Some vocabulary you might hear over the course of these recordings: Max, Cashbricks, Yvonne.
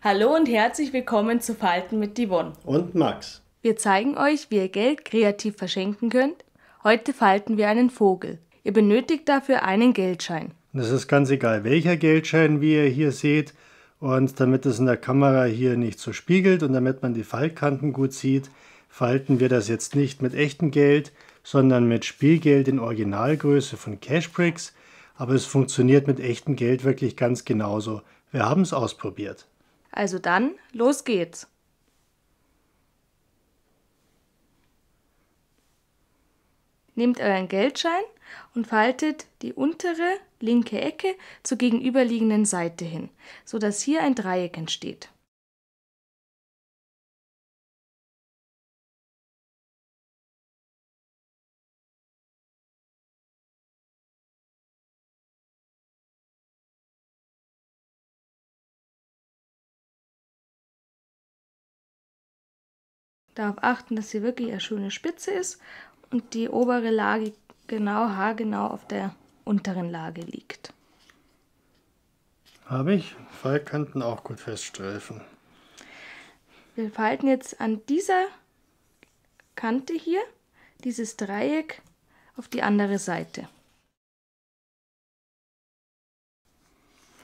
Hallo und herzlich willkommen zu Falten mit Yvonne und Max. Wir zeigen euch, wie ihr Geld kreativ verschenken könnt. Heute falten wir einen Vogel. Ihr benötigt dafür einen Geldschein. Das ist ganz egal, welcher Geldschein, wie ihr hier seht. Und damit es in der Kamera hier nicht so spiegelt und damit man die Faltkanten gut sieht, falten wir das jetzt nicht mit echtem Geld, sondern mit Spielgeld in Originalgröße von Cashbricks. Aber es funktioniert mit echtem Geld wirklich ganz genauso. Wir haben es ausprobiert. Also dann, los geht's! Nehmt euren Geldschein und faltet die untere linke Ecke zur gegenüberliegenden Seite hin, sodass hier ein Dreieck entsteht. Darauf achten, dass sie wirklich eine schöne Spitze ist und die obere Lage haargenau auf der unteren Lage liegt. Habe ich Faltkanten auch gut feststreifen. Wir falten jetzt an dieser Kante hier dieses Dreieck auf die andere Seite.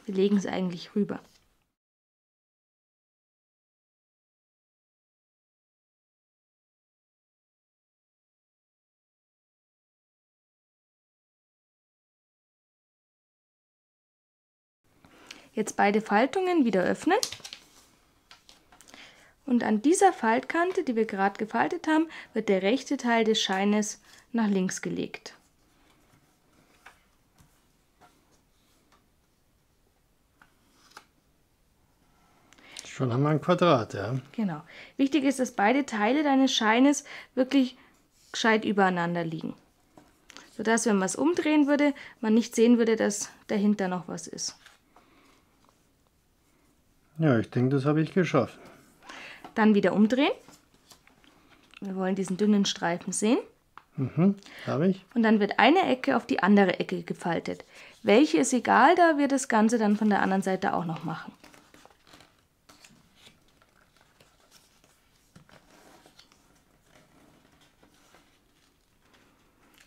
Wir legen es eigentlich rüber. Jetzt beide Faltungen wieder öffnen und an dieser Faltkante, die wir gerade gefaltet haben, wird der rechte Teil des Scheines nach links gelegt. Schon haben wir ein Quadrat, ja? Genau. Wichtig ist, dass beide Teile deines Scheines wirklich gescheit übereinander liegen, sodass, wenn man es umdrehen würde, man nicht sehen würde, dass dahinter noch was ist. Ja, ich denke, das habe ich geschafft. Dann wieder umdrehen. Wir wollen diesen dünnen Streifen sehen. Mhm, habe ich. Und dann wird eine Ecke auf die andere Ecke gefaltet. Welche ist egal, da wir das Ganze dann von der anderen Seite auch noch machen.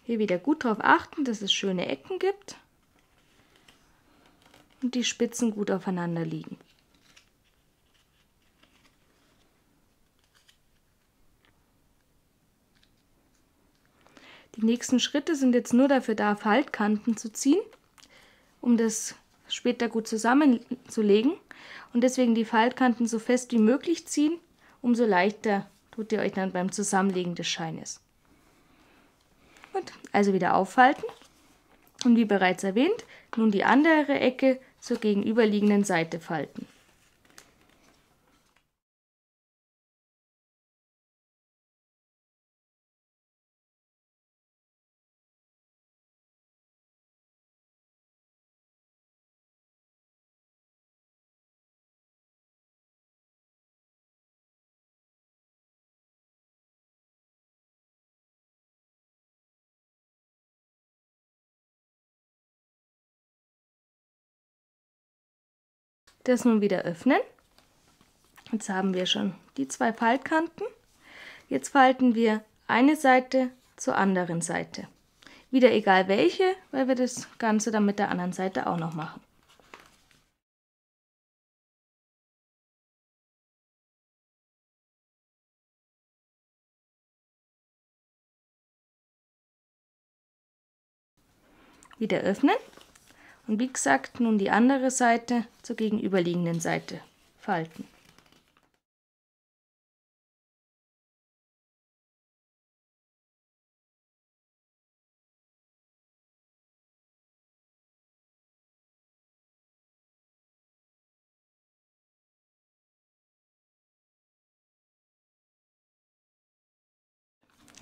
Hier wieder gut darauf achten, dass es schöne Ecken gibt und die Spitzen gut aufeinander liegen. Die nächsten Schritte sind jetzt nur dafür da, Faltkanten zu ziehen, um das später gut zusammenzulegen. Und deswegen die Faltkanten so fest wie möglich ziehen, umso leichter tut ihr euch dann beim Zusammenlegen des Scheines. Gut, also wieder auffalten. Und wie bereits erwähnt, nun die andere Ecke zur gegenüberliegenden Seite falten. Das nun wieder öffnen. Jetzt haben wir schon die zwei Faltkanten. Jetzt falten wir eine Seite zur anderen Seite. Wieder egal welche, weil wir das Ganze dann mit der anderen Seite auch noch machen. Wieder öffnen. Und wie gesagt, nun die andere Seite zur gegenüberliegenden Seite falten.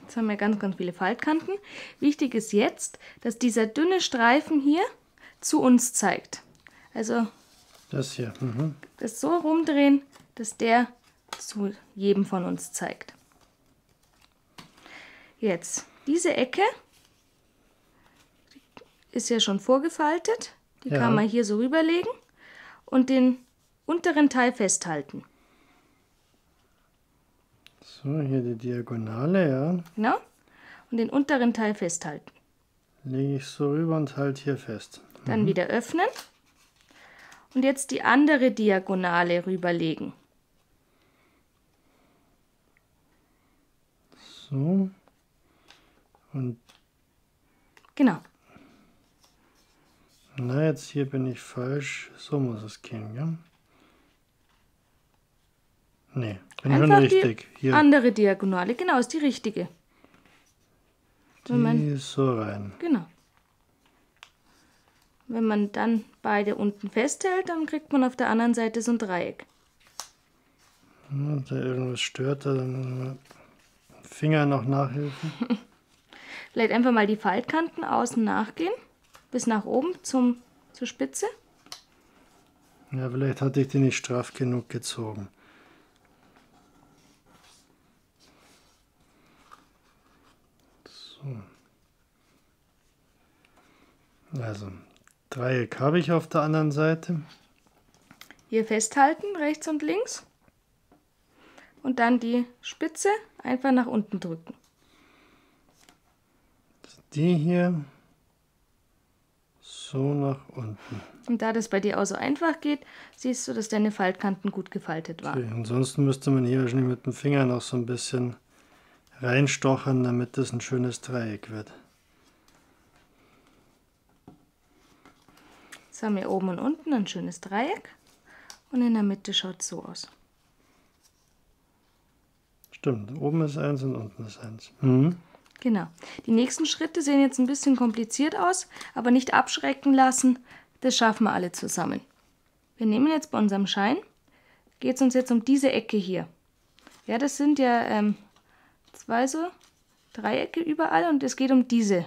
Jetzt haben wir ganz viele Faltkanten. Wichtig ist jetzt, dass dieser dünne Streifen hier zu uns zeigt. Also das hier. Mhm. Das so rumdrehen, dass der zu jedem von uns zeigt. Jetzt, diese Ecke ist ja schon vorgefaltet. Die kann man hier so rüberlegen und den unteren Teil festhalten. So, hier die Diagonale, ja. Genau. Und den unteren Teil festhalten. Lege ich so rüber und halte hier fest. Dann wieder öffnen. Und jetzt die andere Diagonale rüberlegen. So. Und genau. Na, jetzt hier bin ich falsch. So muss es gehen, ja? Nee, bin ich schon richtig. Die hier. Andere Diagonale, genau, ist die richtige. Wenn man, so rein. Genau. Wenn man dann beide unten festhält, dann kriegt man auf der anderen Seite so ein Dreieck. Wenn da irgendwas stört, dann muss man mit dem Finger noch nachhelfen. Vielleicht einfach mal die Faltkanten außen nachgehen, bis nach oben zur Spitze. Ja, vielleicht hatte ich die nicht straff genug gezogen. So. Also, Dreieck habe ich auf der anderen Seite. Hier festhalten, rechts und links. Und dann die Spitze einfach nach unten drücken. Die hier so nach unten. Und da das bei dir auch so einfach geht, siehst du, dass deine Faltkanten gut gefaltet waren. Okay, ansonsten müsste man hier wahrscheinlich mit dem Finger noch so ein bisschen reinstochern, damit das ein schönes Dreieck wird. Jetzt haben wir oben und unten ein schönes Dreieck und in der Mitte schaut es so aus. Stimmt, oben ist eins und unten ist eins. Mhm. Genau. Die nächsten Schritte sehen jetzt ein bisschen kompliziert aus, aber nicht abschrecken lassen, das schaffen wir alle zusammen. Wir nehmen jetzt bei unserem Schein, geht es uns jetzt um diese Ecke hier. Ja, das sind ja zwei so Dreiecke überall und es geht um diesen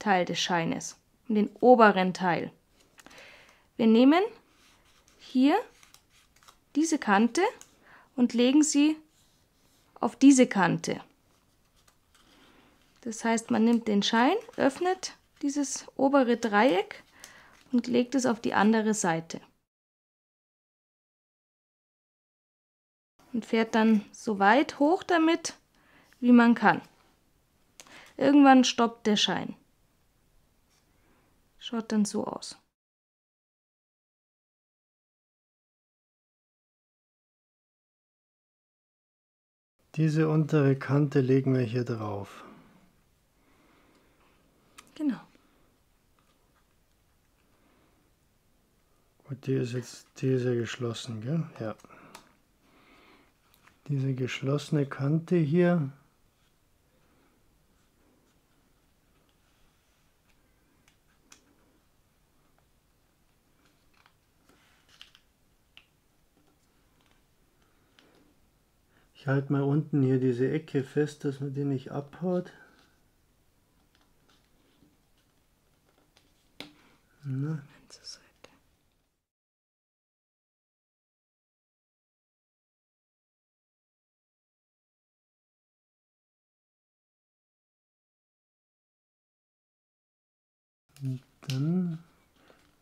Teil des Scheines, um den oberen Teil. Wir nehmen hier diese Kante und legen sie auf diese Kante. Das heißt, man nimmt den Schein, öffnet dieses obere Dreieck und legt es auf die andere Seite. Und fährt dann so weit hoch damit, wie man kann. Irgendwann stoppt der Schein. Schaut dann so aus. Diese untere Kante legen wir hier drauf. Genau. Gut, die ist jetzt diese geschlossen, gell? Ja. Diese geschlossene Kante hier. Ich halte mal unten hier diese Ecke fest, dass man die nicht abhaut. Na. Und dann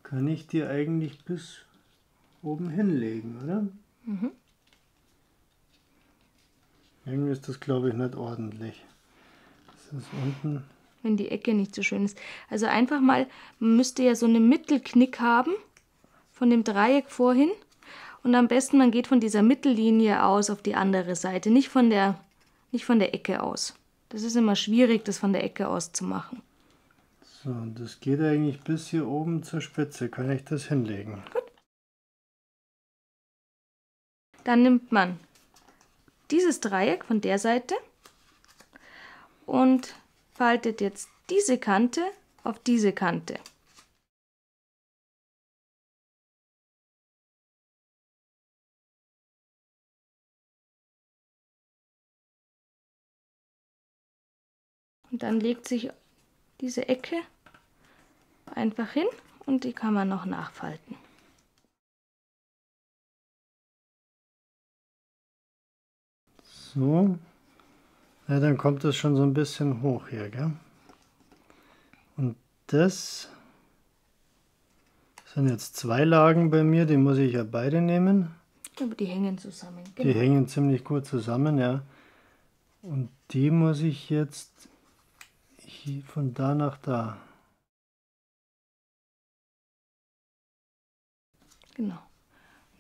kann ich die eigentlich bis oben hinlegen, oder? Mhm. Irgendwie ist das, glaube ich, nicht ordentlich. Das ist unten. Wenn die Ecke nicht so schön ist. Also einfach mal, man müsste ja so einen Mittelknick haben von dem Dreieck vorhin. Und am besten, man geht von dieser Mittellinie aus auf die andere Seite, nicht von der Ecke aus. Das ist immer schwierig, das von der Ecke aus zu machen. So, und das geht eigentlich bis hier oben zur Spitze. Kann ich das hinlegen? Gut. Dann nimmt man dieses Dreieck von der Seite und faltet jetzt diese Kante auf diese Kante. Und dann legt sich diese Ecke einfach hin und die kann man noch nachfalten. So. Ja, dann kommt es schon so ein bisschen hoch hier, gell? Und das Das sind jetzt zwei Lagen bei mir, die muss ich ja beide nehmen. Aber die hängen zusammen. Genau. Die hängen ziemlich gut zusammen, ja. Und die muss ich jetzt hier von da nach da. Genau.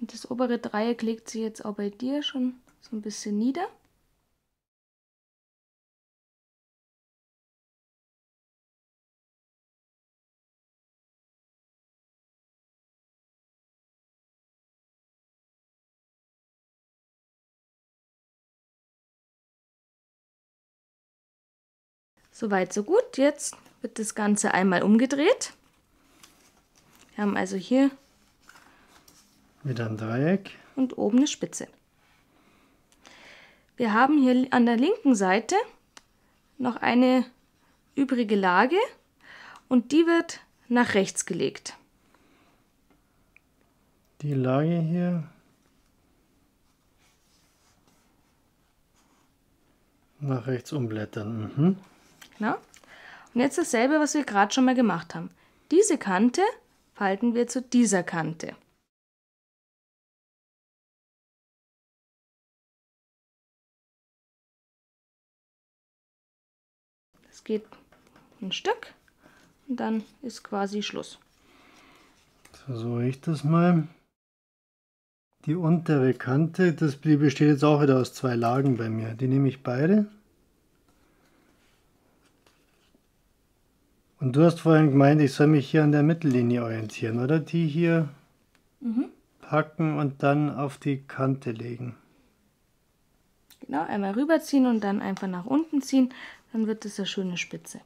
Und das obere Dreieck legt sich jetzt auch bei dir schon so ein bisschen nieder. Soweit, so gut. Jetzt wird das Ganze einmal umgedreht. Wir haben also hier wieder ein Dreieck und oben eine Spitze. Wir haben hier an der linken Seite noch eine übrige Lage und die wird nach rechts gelegt. Die Lage hier nach rechts umblättern. Mhm. Genau. Und jetzt dasselbe, was wir gerade schon mal gemacht haben. Diese Kante falten wir zu dieser Kante. Das geht ein Stück und dann ist quasi Schluss. Jetzt versuche ich das mal. Die untere Kante, das besteht jetzt auch wieder aus zwei Lagen bei mir. Die nehme ich beide. Und du hast vorhin gemeint, ich soll mich hier an der Mittellinie orientieren, oder? Die hier packen und dann auf die Kante legen. Genau, einmal rüberziehen und dann einfach nach unten ziehen. Dann wird das eine schöne Spitze.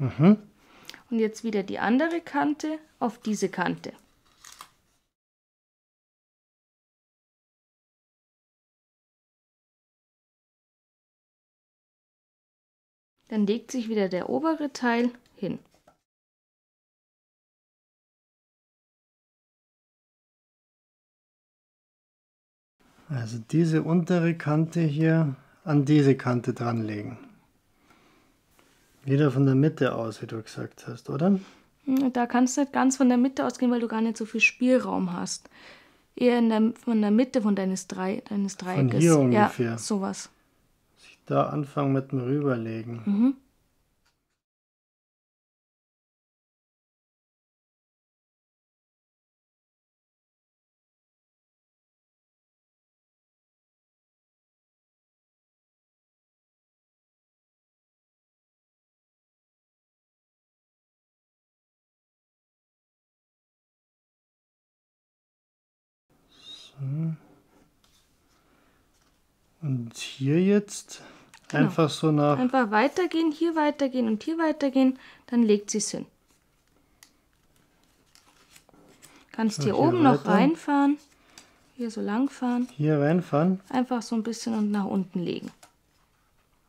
Mhm. Und jetzt wieder die andere Kante auf diese Kante. Dann legt sich wieder der obere Teil hin. Also diese untere Kante hier an diese Kante dranlegen. Wieder von der Mitte aus, wie du gesagt hast, oder? Da kannst du nicht ganz von der Mitte ausgehen, weil du gar nicht so viel Spielraum hast. Eher von der Mitte von deines Dreieckes. Von hier ungefähr. Ja, sowas. Sich da anfangen mit dem Rüberlegen. Mhm. Und hier jetzt einfach so nach... Einfach weitergehen, hier weitergehen und hier weitergehen, dann legt sie es hin. Kannst hier oben noch reinfahren, hier so lang fahren. Hier reinfahren? Einfach so ein bisschen und nach unten legen.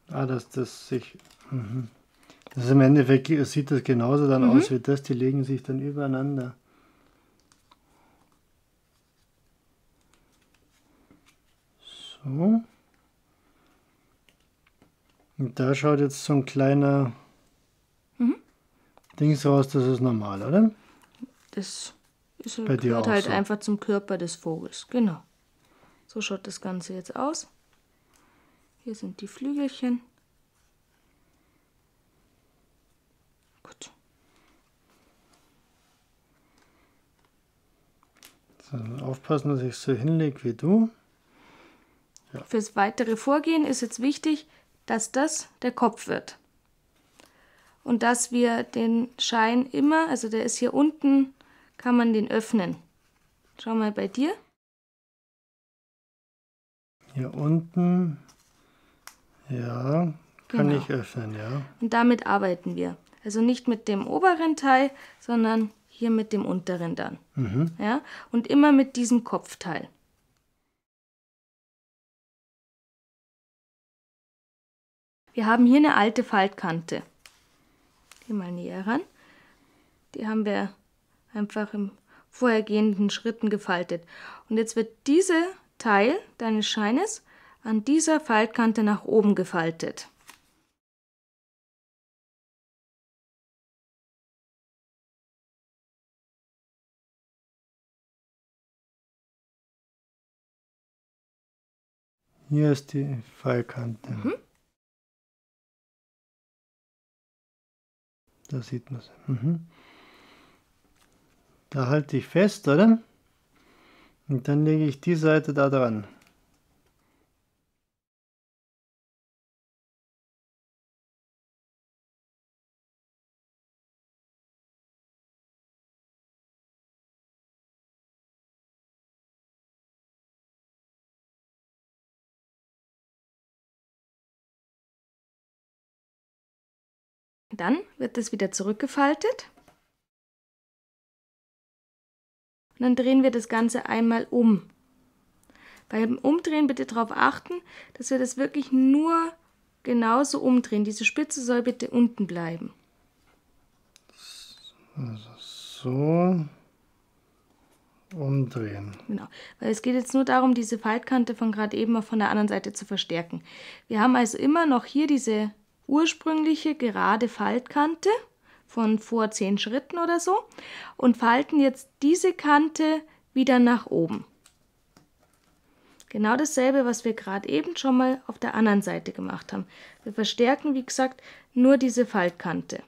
Ah, dass das sich... Mhm. Das ist im Endeffekt, sieht das genauso dann aus wie das, die legen sich dann übereinander. So. Und da schaut jetzt so ein kleiner Dings raus, das ist normal, oder? Das ist bei dir gehört halt so einfach zum Körper des Vogels, genau. So schaut das Ganze jetzt aus. Hier sind die Flügelchen. Gut. So, aufpassen, dass ich es so hinlege wie du. Ja. Fürs weitere Vorgehen ist jetzt wichtig, dass das der Kopf wird. Und dass wir den Schein immer, also der ist hier unten, kann man den öffnen. Schau mal bei dir. Hier unten, ja, kann ich öffnen, ja. Und damit arbeiten wir. Also nicht mit dem oberen Teil, sondern hier mit dem unteren dann. Mhm. Ja? Und immer mit diesem Kopfteil. Wir haben hier eine alte Faltkante. Geh mal näher ran. Die haben wir einfach im vorhergehenden Schritten gefaltet. Und jetzt wird dieser Teil deines Scheines an dieser Faltkante nach oben gefaltet. Hier ist die Fallkante. Da sieht man es. Da halte ich fest, oder? Und dann lege ich die Seite da dran. Dann wird das wieder zurückgefaltet. Und dann drehen wir das Ganze einmal um. Beim Umdrehen bitte darauf achten, dass wir das wirklich nur genauso umdrehen. Diese Spitze soll bitte unten bleiben. Also so umdrehen. Genau, weil es geht jetzt nur darum, diese Faltkante von gerade eben mal von der anderen Seite zu verstärken. Wir haben also immer noch hier diese ursprüngliche gerade Faltkante von vor 10 Schritten oder so und falten jetzt diese Kante wieder nach oben. Genau dasselbe, was wir gerade eben schon mal auf der anderen Seite gemacht haben. Wir verstärken, wie gesagt, nur diese Faltkante.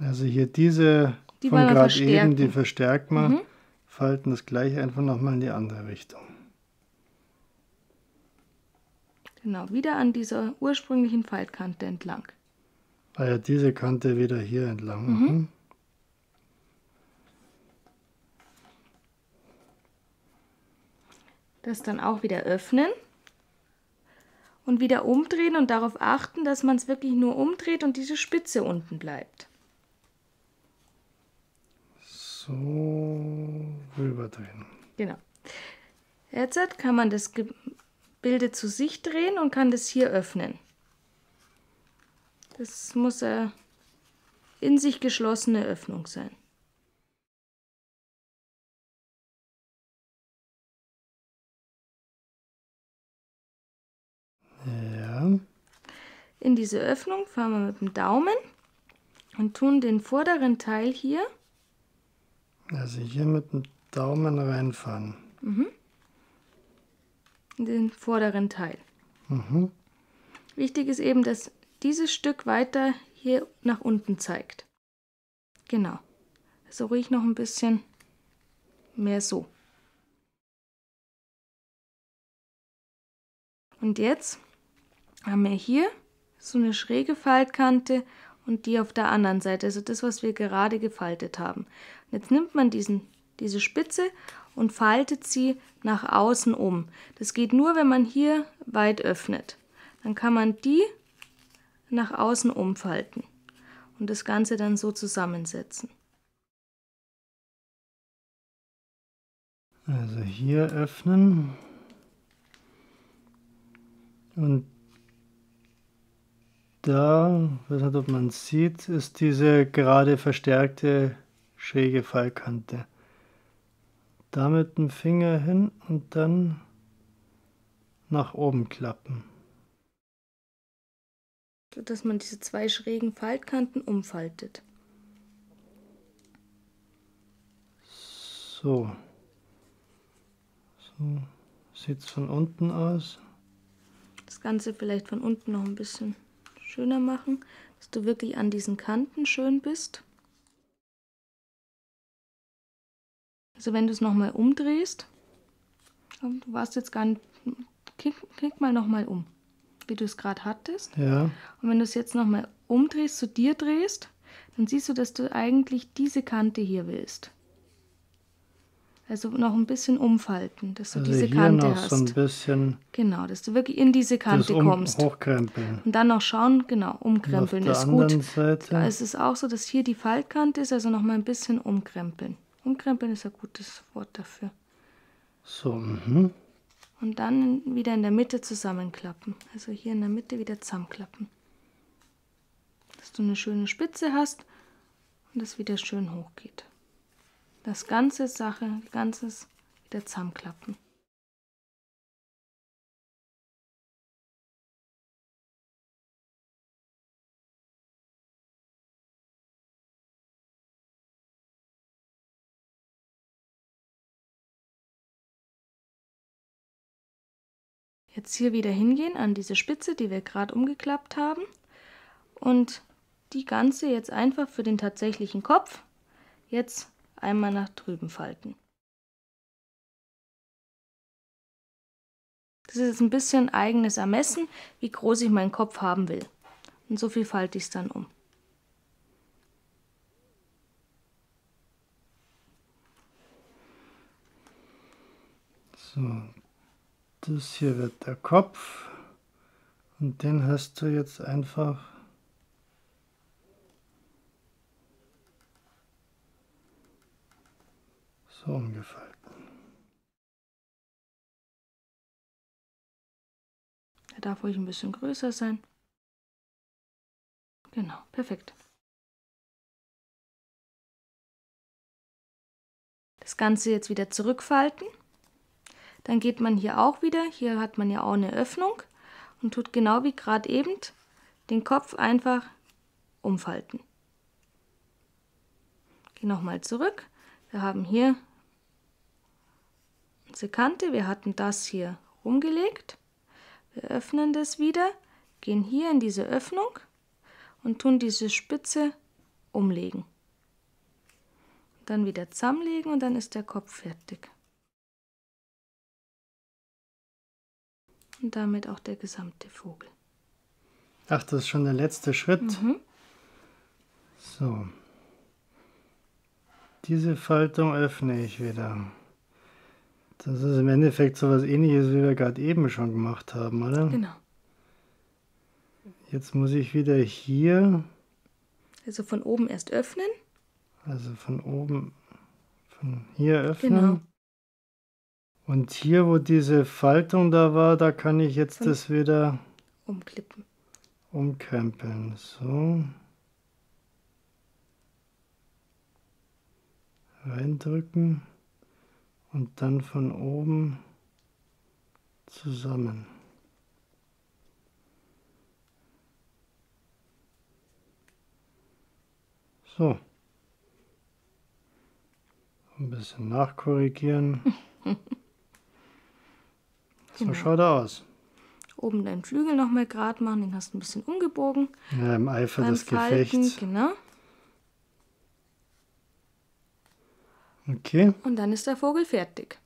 Also hier diese die von gerade eben, die verstärkt man. Falten das gleiche einfach nochmal in die andere Richtung. Genau, wieder an dieser ursprünglichen Faltkante entlang. Also diese Kante wieder hier entlang. Das dann auch wieder öffnen und wieder umdrehen und darauf achten, dass man es wirklich nur umdreht und diese Spitze unten bleibt. So rüberdrehen. Genau. Jetzt kann man das Gebilde zu sich drehen und kann das hier öffnen. Das muss eine in sich geschlossene Öffnung sein. Ja. In diese Öffnung fahren wir mit dem Daumen und tun den vorderen Teil hier. Also hier mit dem Daumen reinfahren. In den vorderen Teil. Wichtig ist eben, dass dieses Stück weiter hier nach unten zeigt. Genau. Also ruhig noch ein bisschen mehr so. Und jetzt haben wir hier so eine schräge Faltkante und die auf der anderen Seite, also das, was wir gerade gefaltet haben. Jetzt nimmt man diese Spitze und faltet sie nach außen um. Das geht nur, wenn man hier weit öffnet. Dann kann man die nach außen umfalten und das Ganze dann so zusammensetzen. Also hier öffnen und da, ich weiß nicht, ob man es sieht, ist diese gerade verstärkte schräge Fallkante. Da mit dem Finger hin und dann nach oben klappen. So, dass man diese zwei schrägen Faltkanten umfaltet. So. So sieht es von unten aus. Das Ganze vielleicht von unten noch ein bisschen schöner machen, dass du wirklich an diesen Kanten schön bist. Also wenn du es nochmal umdrehst, du warst jetzt gar nicht, klick mal nochmal um, wie du es gerade hattest. Ja. Und wenn du es jetzt nochmal umdrehst, zu dir drehst, dann siehst du, dass du eigentlich diese Kante hier willst. Also noch ein bisschen umfalten, dass du also diese Kante hast. So ein bisschen. Genau, dass du wirklich in diese Kante kommst. Hochkrempeln. Und dann noch schauen, genau, umkrempeln ist gut. Da ist es auch so, dass hier die Faltkante ist, also nochmal ein bisschen umkrempeln. Umkrempeln ist ein gutes Wort dafür. So, Und dann wieder in der Mitte zusammenklappen. Also hier in der Mitte wieder zusammenklappen. dass du eine schöne Spitze hast und es wieder schön hoch geht. Das ganze Sache, ganzes wieder zusammenklappen. Jetzt hier wieder hingehen an diese Spitze, die wir gerade umgeklappt haben, und die ganze jetzt einfach für den tatsächlichen Kopf jetzt einmal nach drüben falten. Das ist ein bisschen eigenes Ermessen, wie groß ich meinen Kopf haben will. Und so viel falte ich es dann um. So. Das hier wird der Kopf und den hast du jetzt einfach so umgefalten. Er darf ruhig ein bisschen größer sein. Genau, perfekt. Das Ganze jetzt wieder zurückfalten. Dann geht man hier auch wieder, hier hat man ja auch eine Öffnung und tut genau wie gerade eben den Kopf einfach umfalten. Geh nochmal zurück, wir haben hier unsere Kante, wir hatten das hier rumgelegt, wir öffnen das wieder, gehen hier in diese Öffnung und tun diese Spitze umlegen. Dann wieder zusammenlegen und dann ist der Kopf fertig. Und damit auch der gesamte Vogel. Ach, das ist schon der letzte Schritt. Mhm. So. Diese Faltung öffne ich wieder. Das ist im Endeffekt so was Ähnliches, wie wir gerade eben schon gemacht haben, oder? Genau. Jetzt muss ich wieder hier... Also von oben erst öffnen. Also von oben, von hier öffnen. Genau. Und hier, wo diese Faltung da war, da kann ich jetzt das wieder umklippen. Umkrempeln. So. Reindrücken. Und dann von oben zusammen. So. Ein bisschen nachkorrigieren. Genau. So schaut er aus. Oben deinen Flügel nochmal gerade machen, den hast du ein bisschen umgebogen. Ja, im Eifer des Gefechts. Genau. Okay. Und dann ist der Vogel fertig.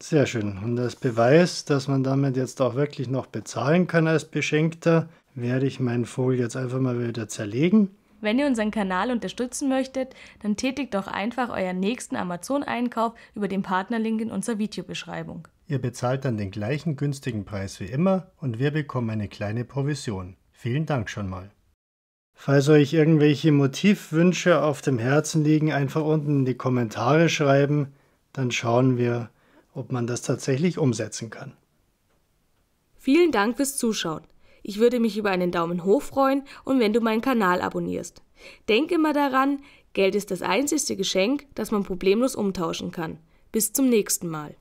Sehr schön. Und als Beweis, dass man damit jetzt auch wirklich noch bezahlen kann als Beschenkter, werde ich meinen Vogel jetzt einfach mal wieder zerlegen. Wenn ihr unseren Kanal unterstützen möchtet, dann tätigt doch einfach euren nächsten Amazon-Einkauf über den Partnerlink in unserer Videobeschreibung. Ihr bezahlt dann den gleichen günstigen Preis wie immer und wir bekommen eine kleine Provision. Vielen Dank schon mal. Falls euch irgendwelche Motivwünsche auf dem Herzen liegen, einfach unten in die Kommentare schreiben, dann schauen wir, ob man das tatsächlich umsetzen kann. Vielen Dank fürs Zuschauen. Ich würde mich über einen Daumen hoch freuen und wenn du meinen Kanal abonnierst. Denk immer daran, Geld ist das einzige Geschenk, das man problemlos umtauschen kann. Bis zum nächsten Mal.